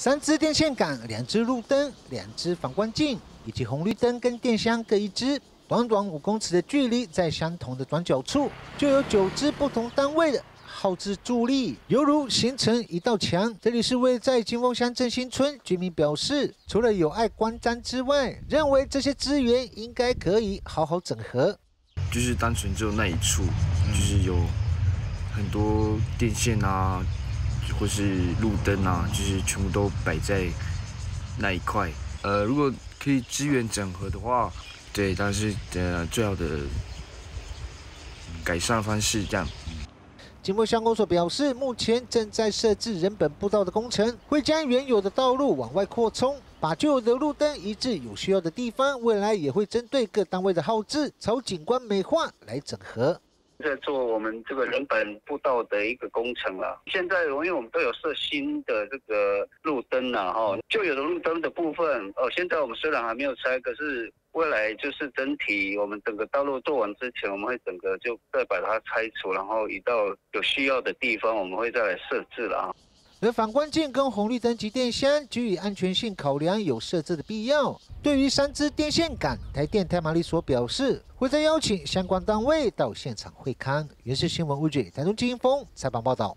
3只电线杆、2只路灯、2只反光镜，以及红绿灯跟电箱各1只。短短5公尺的距离，在相同的转角处，就有9只不同单位的号志矗立，犹如形成一道墙。这里是位在金峰乡振兴村，居民表示，除了有碍观瞻之外，认为这些资源应该可以好好整合。 就是单纯只有那一处，就是有很多电线啊，或是路灯啊，就是全部都摆在那一块。如果可以资源整合的话，对，当然是最好的改善方式这样。 金峰乡公所表示，目前正在设置人本步道的工程，会将原有的道路往外扩充，把旧有的路灯移至有需要的地方。未来也会针对各单位的号志，朝景观美化来整合。在做我们这个人本步道的一个工程了。现在因为我们都有设新的这个路灯了哈，旧有的路灯的部分现在我们虽然还没有拆，可是。 未来就是整体，我们整个道路做完之前，我们会整个就再把它拆除，然后移到有需要的地方，我们会再来设置了啊。而反光镜跟红绿灯及电箱，基于安全性考量，有设置的必要。对于3只电线杆，台电太麻里所表示，会再邀请相关单位到现场会勘。原视新闻吴姐、台中金峰采访报道。